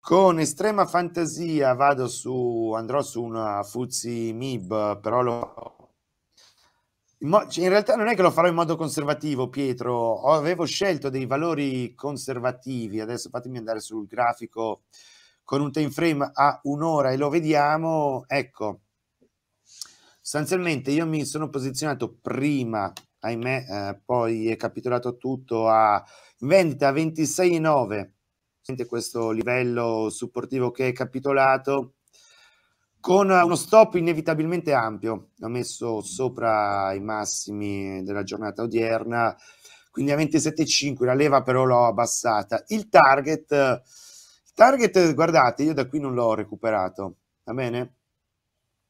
Con estrema fantasia andrò su una FTSE Mib, però in realtà non è che lo farò in modo conservativo, Pietro. Avevo scelto dei valori conservativi. Adesso fatemi andare sul grafico con un time frame a un'ora e lo vediamo. Ecco, sostanzialmente io mi sono posizionato prima, ahimè, poi è capitolato tutto, a vendita a 26,9. Questo livello supportivo che è capitolato con uno stop inevitabilmente ampio, l'ho messo sopra i massimi della giornata odierna, quindi a 27,5 la leva, però l'ho abbassata. Il target, guardate, io da qui non l'ho recuperato, va bene?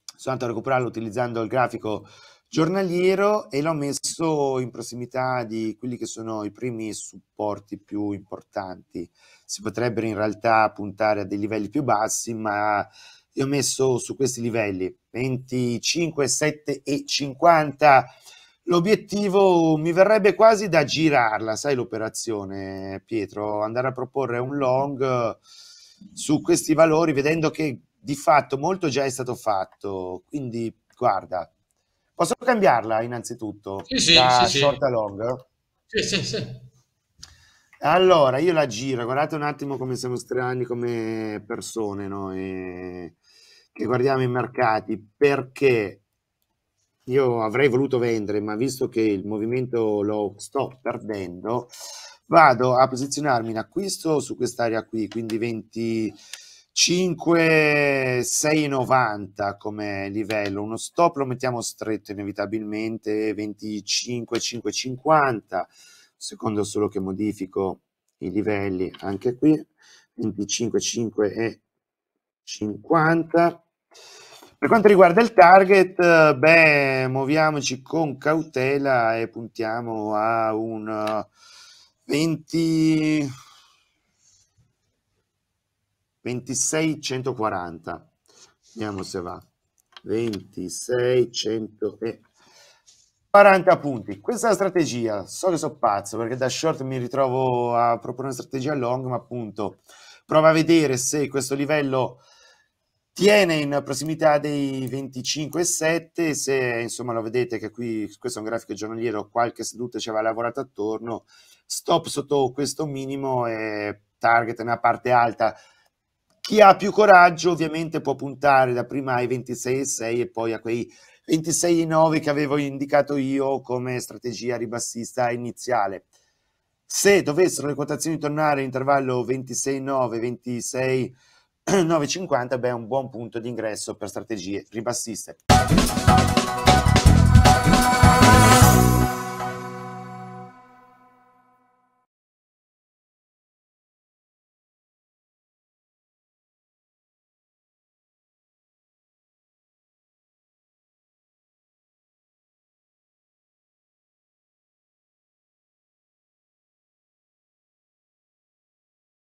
Sono andato a recuperarlo utilizzando il grafico giornaliero e l'ho messo in prossimità di quelli che sono i primi supporti più importanti. Si potrebbero in realtà puntare a dei livelli più bassi, ma io ho messo su questi livelli 25,7 e 50. L'obiettivo mi verrebbe quasi da girarla, sai, l'operazione, Pietro, andare a proporre un long su questi valori, vedendo che di fatto molto già è stato fatto. Quindi guarda, posso cambiarla innanzitutto? Sì, da sì, short a long? Sì. Allora, io la giro, guardate un attimo come siamo strani come persone, no? Che guardiamo i mercati, perché io avrei voluto vendere, ma visto che il movimento lo sto perdendo, vado a posizionarmi in acquisto su quest'area qui, quindi 25,690 come livello, uno stop lo mettiamo stretto inevitabilmente, 25,550, secondo solo che modifico i livelli anche qui, 25,5 e 50. Per quanto riguarda il target, beh, muoviamoci con cautela e puntiamo a un 26,140, vediamo se va. 26,140 punti. Questa è la strategia. So che sono pazzo perché da short mi ritrovo a proporre una strategia long, ma appunto prova a vedere se questo livello tiene in prossimità dei 25,7. Se insomma lo vedete che qui, questo è un grafico giornaliero, qualche seduta ci aveva lavorato attorno, stop sotto questo minimo e target nella parte alta. Chi ha più coraggio ovviamente può puntare da prima ai 26,6 e poi a quei 26,9 che avevo indicato io come strategia ribassista iniziale. Se dovessero le quotazioni tornare all'intervallo 26,9, 26,950, beh, è un buon punto di ingresso per strategie ribassiste.